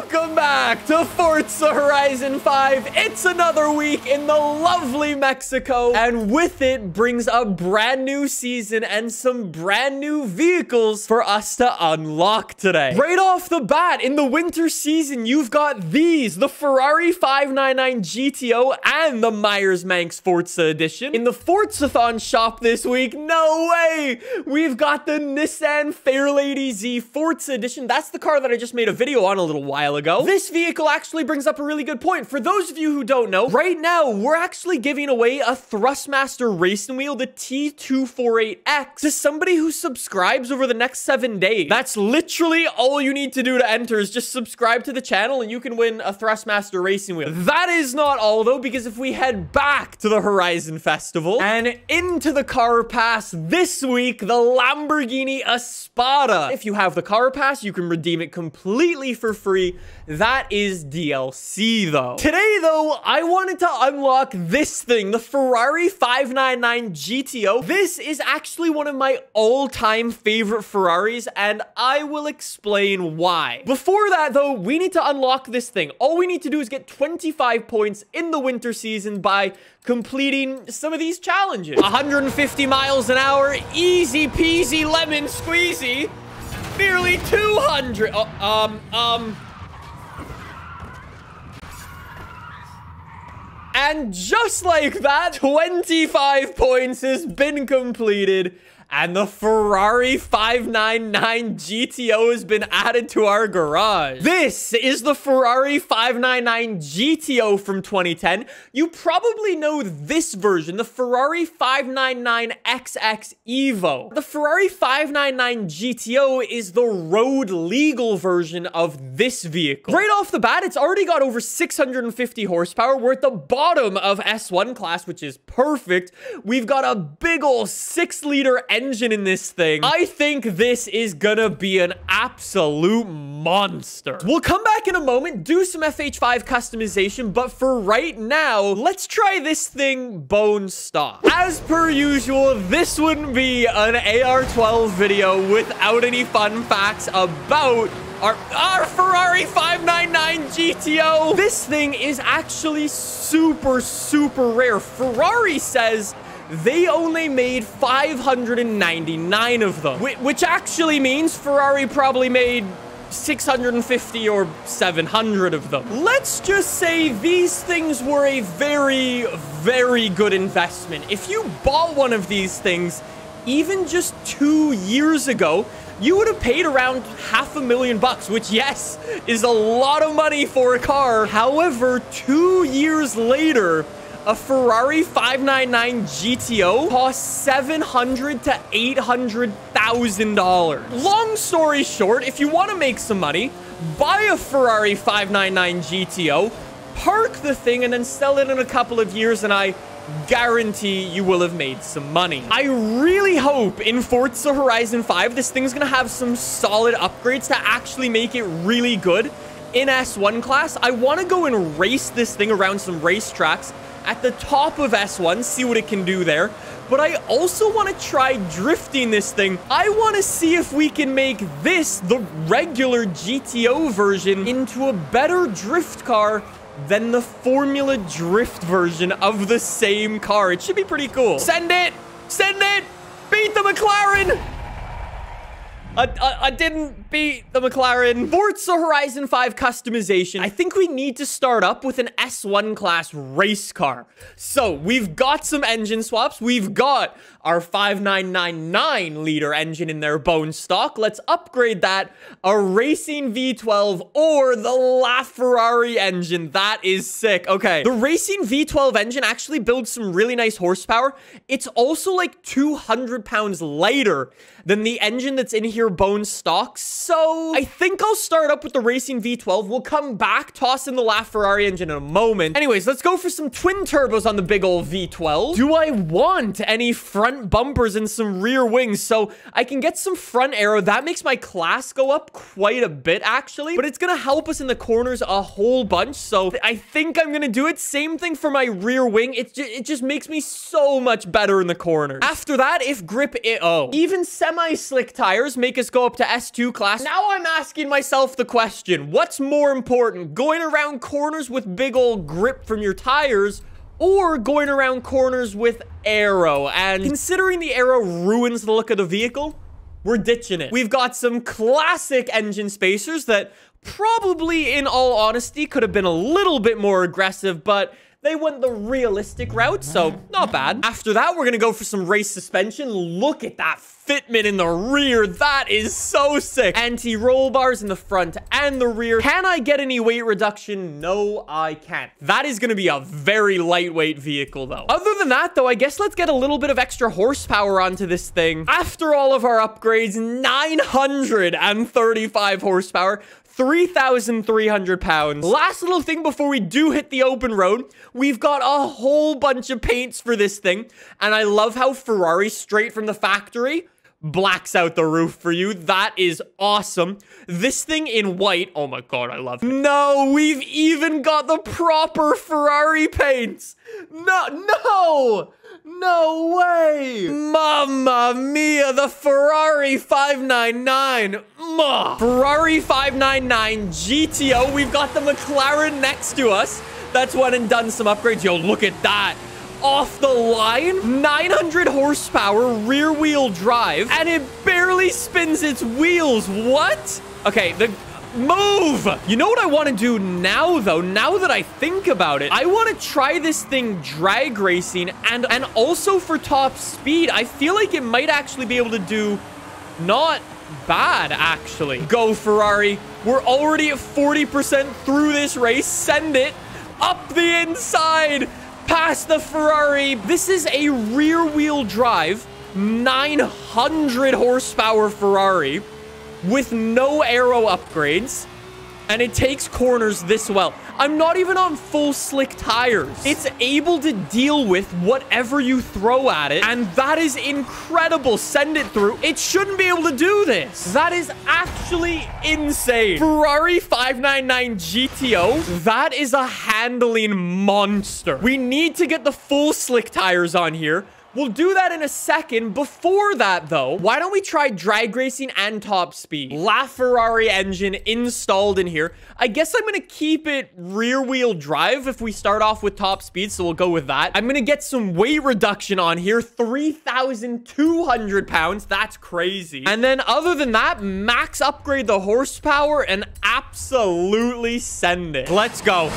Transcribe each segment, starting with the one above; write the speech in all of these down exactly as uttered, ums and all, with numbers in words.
Welcome back to Forza Horizon five. It's another week in the lovely Mexico, and with it brings a brand new season and some brand new vehicles for us to unlock today. Right off the bat, in the winter season, you've got these, the Ferrari five ninety-nine G T O and the Myers-Manx Forza edition. In the Forzathon shop this week, no way! We've got the Nissan Fairlady Z Forza edition. That's the car that I just made a video on a little while ago. This vehicle actually brings up a really good point. For those of you who don't know, right now, we're actually giving away a Thrustmaster racing wheel, the T two forty-eight X, to somebody who subscribes over the next seven days. That's literally all you need to do to enter is just subscribe to the channel and you can win a Thrustmaster racing wheel. That is not all though, because if we head back to the Horizon Festival and into the car pass this week, the Lamborghini Espada. If you have the car pass, you can redeem it completely for free. That is D L C though. Today though, I wanted to unlock this thing, the Ferrari five ninety-nine G T O. This is actually one of my all-time favorite Ferraris, and I will explain why. Before that though, we need to unlock this thing. All we need to do is get twenty-five points in the winter season by completing some of these challenges. one hundred fifty miles an hour, easy peasy lemon squeezy. Nearly two hundred. Oh, um, um. And just like that, twenty-five points has been completed, and the Ferrari five ninety-nine G T O has been added to our garage. This is the Ferrari five ninety-nine G T O from twenty ten. You probably know this version, the Ferrari five ninety-nine X X Evo. The Ferrari five ninety-nine G T O is the road legal version of this vehicle. Right off the bat, it's already got over six hundred fifty horsepower. We're at the bottom of S one class, which is perfect. We've got a big ol' six liter engine engine in this thing. I think this is gonna be an absolute monster. We'll come back in a moment, do some F H five customization, but for right now, let's try this thing bone stock. As per usual, this wouldn't be an A R twelve video without any fun facts about Our, our Ferrari five ninety-nine G T O. This thing is actually super, super rare. Ferrari says they only made five hundred ninety-nine of them, which actually means Ferrari probably made six hundred fifty or seven hundred of them. Let's just say these things were a very, very good investment. If you bought one of these things, even just two years ago, you would have paid around half a million bucks, which, yes, is a lot of money for a car. However, two years later, a Ferrari five ninety-nine G T O costs seven hundred thousand dollars to eight hundred thousand dollars. Long story short, if you want to make some money, buy a Ferrari five ninety-nine G T O, park the thing, and then sell it in a couple of years, and I guarantee you will have made some money. I really hope in Forza Horizon five, this thing's gonna have some solid upgrades to actually make it really good in S one class. I want to go and race this thing around some racetracks at the top of S one, see what it can do there. But I also want to try drifting this thing. I want to see if we can make this, the regular G T O version, into a better drift car than the Formula Drift version of the same car. It should be pretty cool. Send it! Send it! Beat the McLaren! I, I, I didn't beat the McLaren. Forza Horizon five customization. I think we need to start up with an S one class race car. So we've got some engine swaps. We've got our five nine nine nine liter engine in there, bone stock. Let's upgrade that. A racing V twelve or the LaFerrari engine. That is sick. Okay. The racing V twelve engine actually builds some really nice horsepower. It's also like two hundred pounds lighter than the engine that's in here bone stock. So I think I'll start up with the racing V twelve. We'll come back, toss in the LaFerrari engine in a moment. Anyways, let's go for some twin turbos on the big old V twelve. Do I want any front bumpers and some rear wings? So I can get some front aero. That makes my class go up quite a bit actually, but it's gonna help us in the corners a whole bunch. So I think I'm gonna do it. Same thing for my rear wing. It, ju it just makes me so much better in the corners. After that, if grip it, oh, even semi-slick tires make us go up to S two class. class. Now I'm asking myself the question, what's more important, going around corners with big old grip from your tires, or going around corners with aero? And considering the aero ruins the look of the vehicle, we're ditching it. We've got some classic engine spacers that probably, in all honesty, could have been a little bit more aggressive, but they went the realistic route, so not bad. After that, we're gonna go for some race suspension. Look at that fitment in the rear. That is so sick. Anti-roll bars in the front and the rear. Can I get any weight reduction? No, I can't. That is gonna be a very lightweight vehicle, though. Other than that, though, I guess let's get a little bit of extra horsepower onto this thing. After all of our upgrades, nine hundred thirty-five horsepower, three thousand three hundred pounds. Last little thing before we do hit the open road, we've got a whole bunch of paints for this thing. And I love how Ferrari, straight from the factory, blacks out the roof for you. That is awesome. This thing in white, oh my god, I love it. No, we've even got the proper Ferrari paints. No, no! No way! Mamma mia, the Ferrari five ninety-nine. Mwah. Ferrari five ninety-nine G T O. We've got the McLaren next to us. That's went and done some upgrades. Yo, look at that. Off the line, nine hundred horsepower, rear wheel drive, and it barely spins its wheels. What? Okay, the... move! You know what I want to do now, though? Now that I think about it, I want to try this thing drag racing and, and also for top speed. I feel like it might actually be able to do not bad, actually. Go, Ferrari. We're already at forty percent through this race. Send it up the inside, past the Ferrari. This is a rear-wheel drive, nine hundred horsepower Ferrari, with no aero upgrades, and it takes corners this well. I'm not even on full slick tires. It's able to deal with whatever you throw at it, and that is incredible. Send it through. It shouldn't be able to do this. That is actually insane. Ferrari five ninety-nine G T O, that is a handling monster. We need to get the full slick tires on here. We'll do that in a second. Before that, though, why don't we try drag racing and top speed? LaFerrari engine installed in here. I guess I'm going to keep it rear-wheel drive if we start off with top speed, so we'll go with that. I'm going to get some weight reduction on here, three thousand two hundred pounds. That's crazy. And then other than that, max upgrade the horsepower and absolutely send it. Let's go.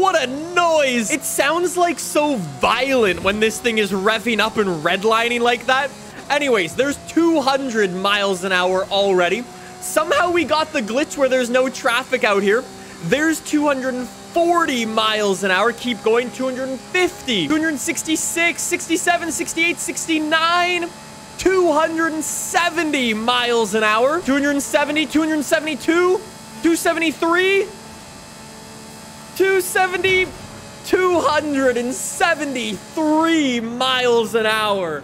What a noise! It sounds like so violent when this thing is revving up and redlining like that. Anyways, there's two hundred miles an hour already. Somehow we got the glitch where there's no traffic out here. There's two hundred forty miles an hour. Keep going. two hundred fifty. two hundred sixty-six. sixty-seven. sixty-eight. sixty-nine. two hundred seventy miles an hour. two hundred seventy. two hundred seventy-two. two hundred seventy-three. two hundred seventy, two hundred seventy-three miles an hour.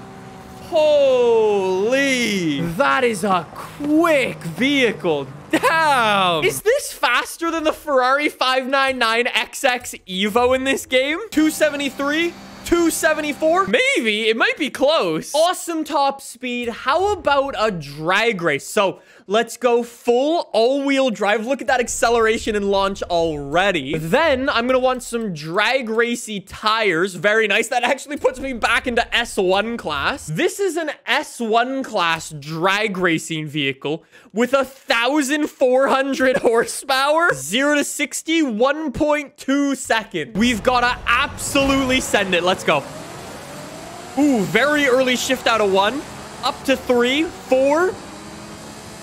Holy, that is a quick vehicle. Damn. Is this faster than the Ferrari five ninety-nine X X Evo in this game? two seventy-three, two seventy-four? Maybe, it might be close. Awesome top speed. How about a drag race? So let's go full all-wheel drive. Look at that acceleration and launch already. Then I'm gonna want some drag racy tires. Very nice. That actually puts me back into S one class. This is an S one class drag racing vehicle with a one thousand four hundred horsepower, zero to sixty, one point two seconds. We've gotta absolutely send it. Let's go. Ooh, very early shift out of one, up to three, four.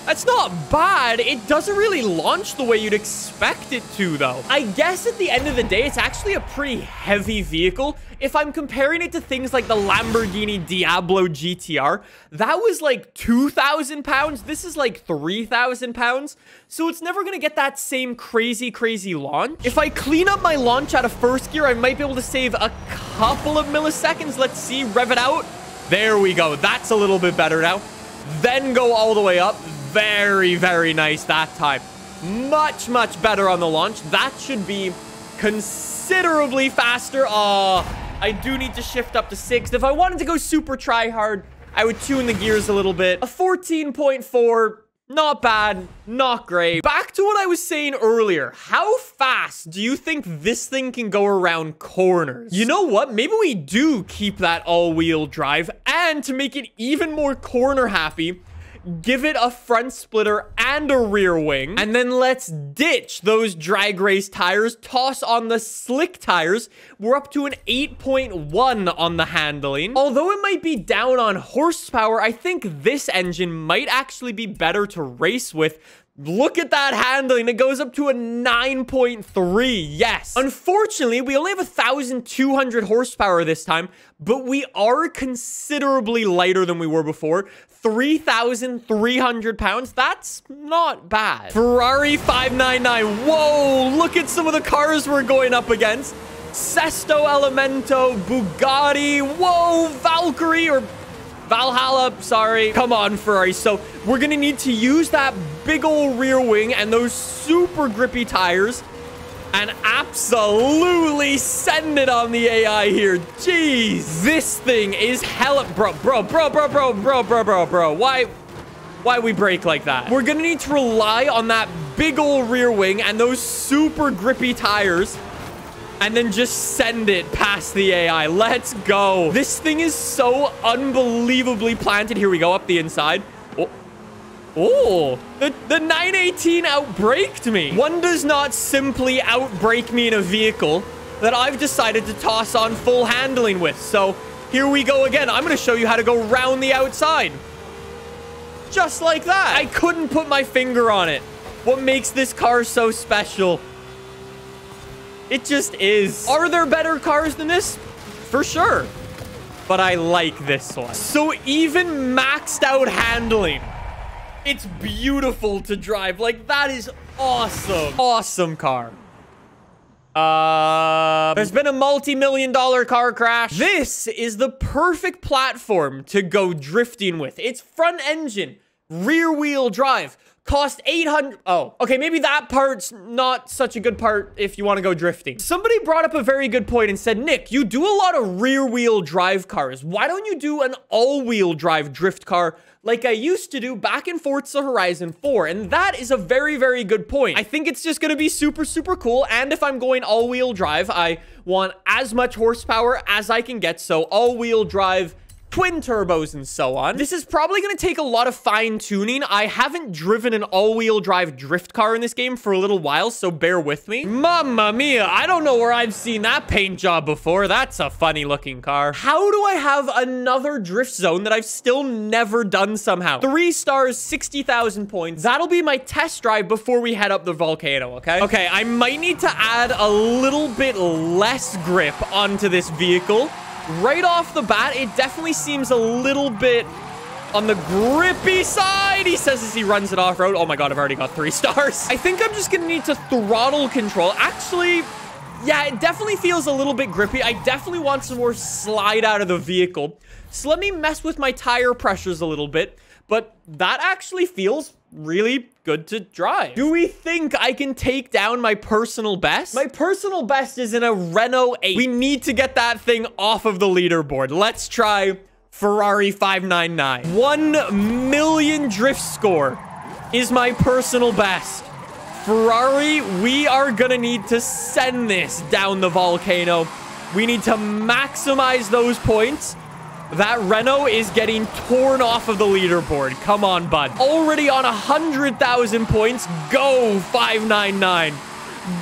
That's not bad. It doesn't really launch the way you'd expect it to, though. I guess at the end of the day, it's actually a pretty heavy vehicle. If I'm comparing it to things like the Lamborghini Diablo G T R, that was like two thousand pounds. This is like three thousand pounds. So it's never going to get that same crazy, crazy launch. If I clean up my launch out of first gear, I might be able to save a couple of milliseconds. Let's see. Rev it out. There we go. That's a little bit better now. Then go all the way up. Very, very nice that time. Much, much better on the launch. That should be considerably faster. Oh, I do need to shift up to sixth. If I wanted to go super try hard, I would tune the gears a little bit. A fourteen point four, not bad, not great. Back to what I was saying earlier. How fast do you think this thing can go around corners? You know what? Maybe we do keep that all-wheel drive, and to make it even more corner-happy, give it a front splitter and a rear wing, and then let's ditch those drag race tires, toss on the slick tires. We're up to an eight point one on the handling. Although it might be down on horsepower, I think this engine might actually be better to race with. Look at that handling. It goes up to a nine point three. Yes. Unfortunately, we only have one thousand two hundred horsepower this time, but we are considerably lighter than we were before. three thousand three hundred pounds. That's not bad. Ferrari five ninety-nine. Whoa, look at some of the cars we're going up against. Sesto Elemento, Bugatti. Whoa, Valkyrie or Valhalla. Sorry. Come on, Ferrari. So we're going to need to use that big old rear wing and those super grippy tires and absolutely send it on the A I here. Jeez, this thing is hella, bro, bro, bro, bro, bro, bro, bro, bro, bro. Why, why we brake like that? We're gonna need to rely on that big old rear wing and those super grippy tires and then just send it past the A I. Let's go. This thing is so unbelievably planted. Here we go, up the inside. Oh. Oh, the, the nine eighteen outbraked me. One does not simply outbrake me in a vehicle that I've decided to toss on full handling with. So here we go again. I'm going to show you how to go round the outside. Just like that. I couldn't put my finger on it. What makes this car so special? It just is. Are there better cars than this? For sure. But I like this one. So even maxed out handling, it's beautiful to drive. Like, that is awesome. Awesome car. Uh, there's been a multi-million dollar car crash. This is the perfect platform to go drifting with. It's front engine, rear wheel drive. Cost eight hundred. Oh, okay. Maybe that part's not such a good part if you want to go drifting. Somebody brought up a very good point and said, Nick, you do a lot of rear wheel drive cars. Why don't you do an all wheel drive drift car like I used to do back in Forza Horizon four? And that is a very, very good point. I think it's just going to be super, super cool. And if I'm going all wheel drive, I want as much horsepower as I can get. So all wheel drive, twin turbos, and so on. This is probably going to take a lot of fine tuning. I haven't driven an all-wheel drive drift car in this game for a little while, so bear with me. Mamma mia, I don't know where I've seen that paint job before. That's a funny looking car. How do I have another drift zone that I've still never done somehow? Three stars, sixty thousand points. That'll be my test drive before we head up the volcano, okay? Okay, I might need to add a little bit less grip onto this vehicle. Right off the bat, it definitely seems a little bit on the grippy side, he says as he runs it off-road. Oh my god, I've already got three stars. I think I'm just gonna need to throttle control. Actually, yeah, it definitely feels a little bit grippy. I definitely want some more slide out of the vehicle. So let me mess with my tire pressures a little bit, but that actually feels really good to drive. Do we think I can take down my personal best? My personal best is in a Renault eight. We need to get that thing off of the leaderboard. Let's try Ferrari five ninety-nine. One million drift score is my personal best. Ferrari, we are gonna need to send this down the volcano. We need to maximize those points. That Renault is getting torn off of the leaderboard. Come on, bud. Already on one hundred thousand points. Go, five ninety-nine.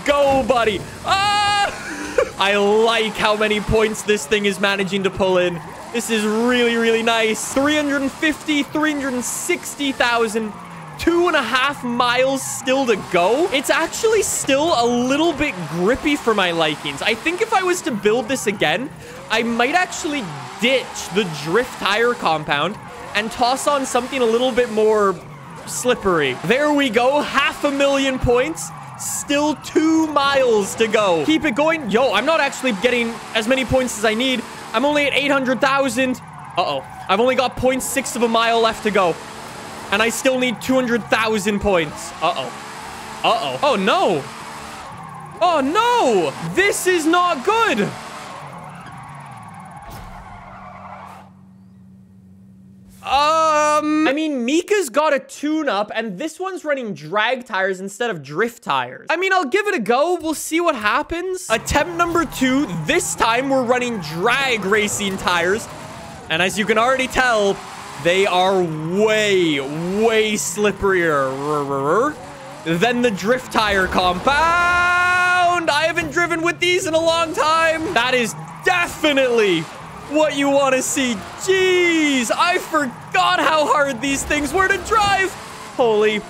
Go, buddy. Ah! I like how many points this thing is managing to pull in. This is really, really nice. three hundred fifty, three hundred sixty thousand. Two and a half miles still to go. It's actually still a little bit grippy for my likings. I think if I was to build this again, I might actually ditch the drift tire compound and toss on something a little bit more slippery. There we go. Half a million points. Still two miles to go. Keep it going. Yo, I'm not actually getting as many points as I need. I'm only at eight hundred thousand. Uh-oh. I've only got zero point six of a mile left to go. And I still need two hundred thousand points. Uh-oh. Uh-oh. Oh, no. Oh, no. This is not good. Um, I mean, Mika's got a tune-up, and this one's running drag tires instead of drift tires. I mean, I'll give it a go. We'll see what happens. Attempt number two. This time, we're running drag racing tires. And as you can already tell, they are way, way slipperier than the drift tire compound. I haven't driven with these in a long time. That is definitely what you want to see. Jeez, I forgot how hard these things were to drive. Holy one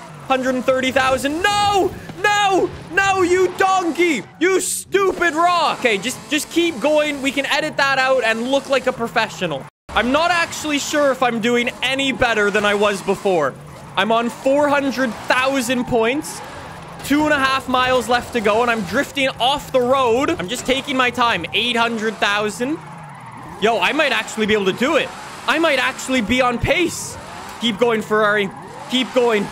hundred thirty thousand. No, no, no, you donkey. You stupid rock. Okay, just, just keep going. We can edit that out and look like a professional. I'm not actually sure if I'm doing any better than I was before. I'm on four hundred thousand points. Two and a half miles left to go, and I'm drifting off the road. I'm just taking my time. eight hundred thousand. Yo, I might actually be able to do it. I might actually be on pace. Keep going, Ferrari. Keep going.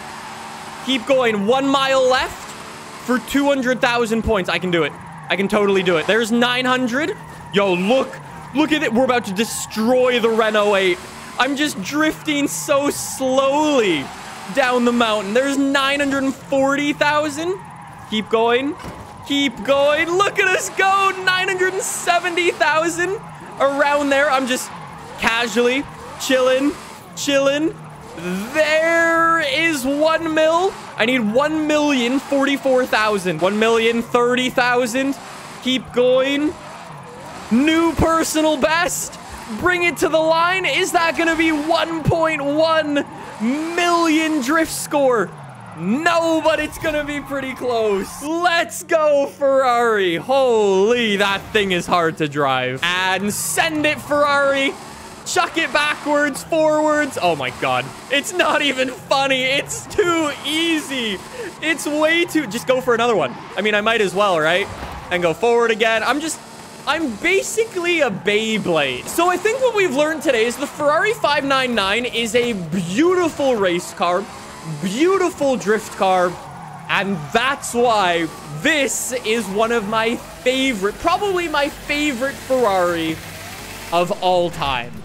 Keep going. One mile left for two hundred thousand points. I can do it. I can totally do it. There's nine hundred. Yo, look. Look at it. We're about to destroy the Renault eight. I'm just drifting so slowly down the mountain. There's nine hundred forty thousand. Keep going. Keep going. Look at us go. nine hundred seventy thousand. Around there, I'm just casually chilling, chilling. There is one mil. I need one million forty-four thousand. one million thirty thousand. Keep going. New personal best. Bring it to the line. Is that going to be one point one million drift score? No, but it's going to be pretty close. Let's go, Ferrari. Holy, that thing is hard to drive. And send it, Ferrari. Chuck it backwards, forwards. Oh, my God. It's not even funny. It's too easy. It's way too... Just go for another one. I mean, I might as well, right? And go forward again. I'm just... I'm basically a Beyblade. So I think what we've learned today is the Ferrari five ninety-nine is a beautiful race car. Beautiful drift car, and that's why this is one of my favorite, probably my favorite Ferrari of all time.